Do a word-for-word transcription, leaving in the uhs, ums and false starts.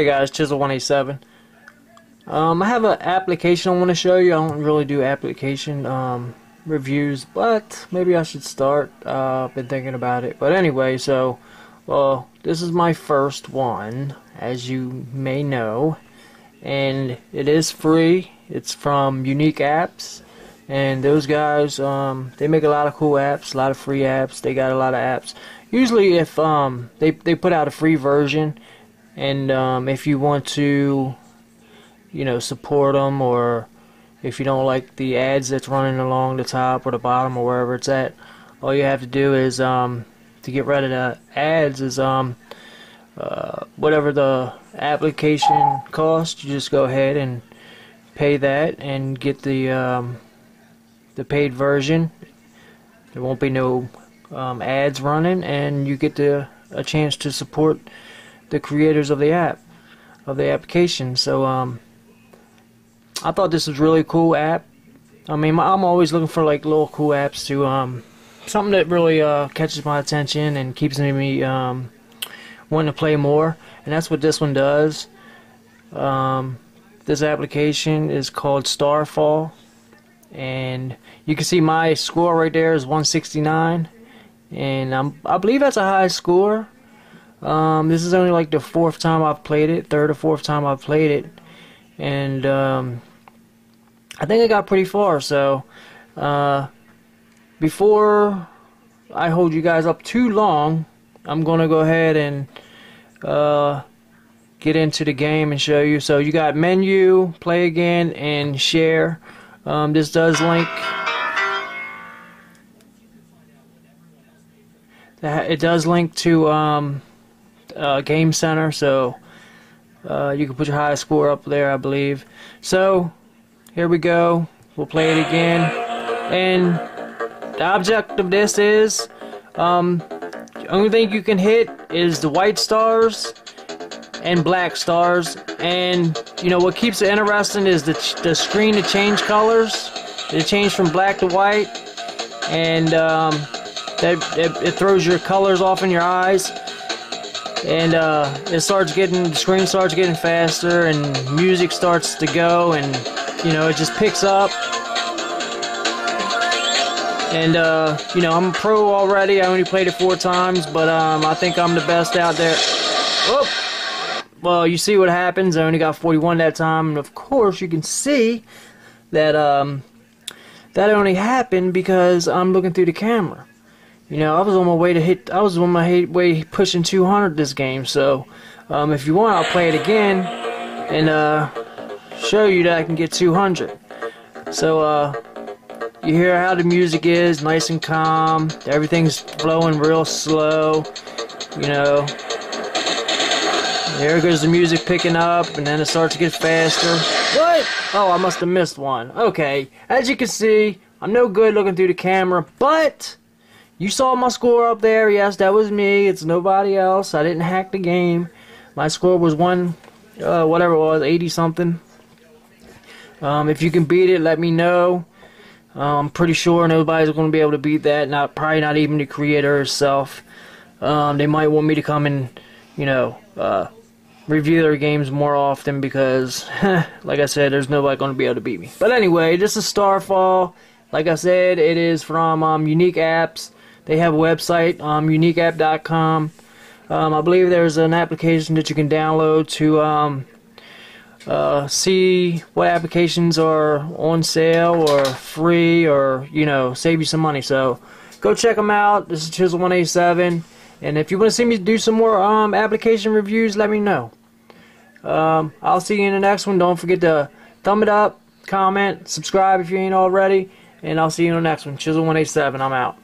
Hey guys, Chizzle one eighty-seven. Um, I have an application I want to show you. I don't really do application um, reviews, but maybe I should start. Uh, I've been thinking about it. But anyway, so well, this is my first one, as you may know, and it is free. It's from Unique Apps, and those guys um, they make a lot of cool apps, a lot of free apps. They got a lot of apps. Usually, if um, they they put out a free version. And um, if you want to, you know, support them, or if you don't like the ads that's running along the top or the bottom or wherever it's at, all you have to do is um, to get rid of the ads is um, uh, whatever the application costs, you just go ahead and pay that and get the um, the paid version. There won't be no um, ads running, and you get the a chance to support the creators of the app, of the application. So um, I thought this was really cool app. I mean, I'm always looking for like little cool apps to um, something that really uh, catches my attention and keeps me um, wanting to play more. And that's what this one does. Um, this application is called Starfall, and you can see my score right there is one sixty-nine, and I'm, I believe that's a high score. Um, this is only like the fourth time I've played it, third or fourth time I've played it, and um, I think I got pretty far. So uh, before I hold you guys up too long, I'm gonna go ahead and uh, get into the game and show you. So you got menu, play again, and share. Um, this does link. It does link to. Um, Uh, Game Center, so uh, you can put your high score up there, I believe. So here we go, we'll play it again, and the object of this is um, the only thing you can hit is the white stars and black stars, and you know what keeps it interesting is the, ch the screen to change colors. It changes from black to white, and um, that, it, it throws your colors off in your eyes. And uh, it starts getting, the screen starts getting faster, and music starts to go, and you know, it just picks up. And uh, you know, I'm a pro already. I only played it four times, but um, I think I'm the best out there. Whoop. Well, you see what happens. I only got forty-one that time, and of course, you can see that um, that only happened because I'm looking through the camera. You know, I was on my way to hit, I was on my way pushing two hundred this game, so um, if you want, I'll play it again and uh, show you that I can get two hundred. So, uh, you hear how the music is, nice and calm, everything's flowing real slow, you know. There goes the music picking up, and then it starts to get faster. What? Oh, I must have missed one. Okay, as you can see, I'm no good looking through the camera, but you saw my score up there. Yes, that was me. It's nobody else. I didn't hack the game. My score was one, uh, whatever it was, eighty something. Um, if you can beat it, let me know. Uh, I'm pretty sure nobody's going to be able to beat that. Not probably not even the creator herself. Um, they might want me to come and, you know, uh, review their games more often because, like I said, there's nobody going to be able to beat me. But anyway, this is Starfall. Like I said, it is from um, Unique Apps. They have a website, um, unique app dot com. Um, I believe there's an application that you can download to um, uh, see what applications are on sale or free, or you know, save you some money. So go check them out. This is Chizzle one eighty-seven, and if you want to see me do some more um, application reviews, let me know. Um, I'll see you in the next one. Don't forget to thumb it up, comment, subscribe if you ain't already, and I'll see you in the next one. Chizzle one eighty-seven, I'm out.